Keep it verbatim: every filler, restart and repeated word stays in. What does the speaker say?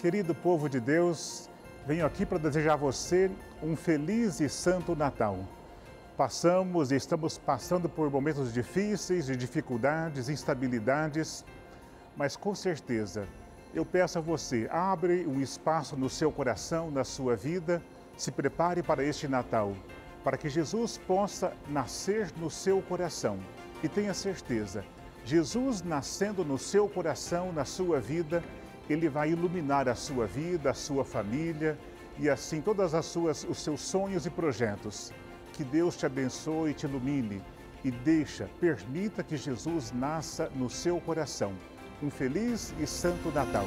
Querido povo de Deus, venho aqui para desejar a você um feliz e santo Natal. Passamos e estamos passando por momentos difíceis, de dificuldades, instabilidades, mas com certeza eu peço a você, abre um espaço no seu coração, na sua vida, se prepare para este Natal, para que Jesus possa nascer no seu coração. E tenha certeza, Jesus nascendo no seu coração, na sua vida, Ele vai iluminar a sua vida, a sua família e assim todas as suas, os seus sonhos e projetos. Que Deus te abençoe e te ilumine e deixa, permita que Jesus nasça no seu coração. Um feliz e santo Natal!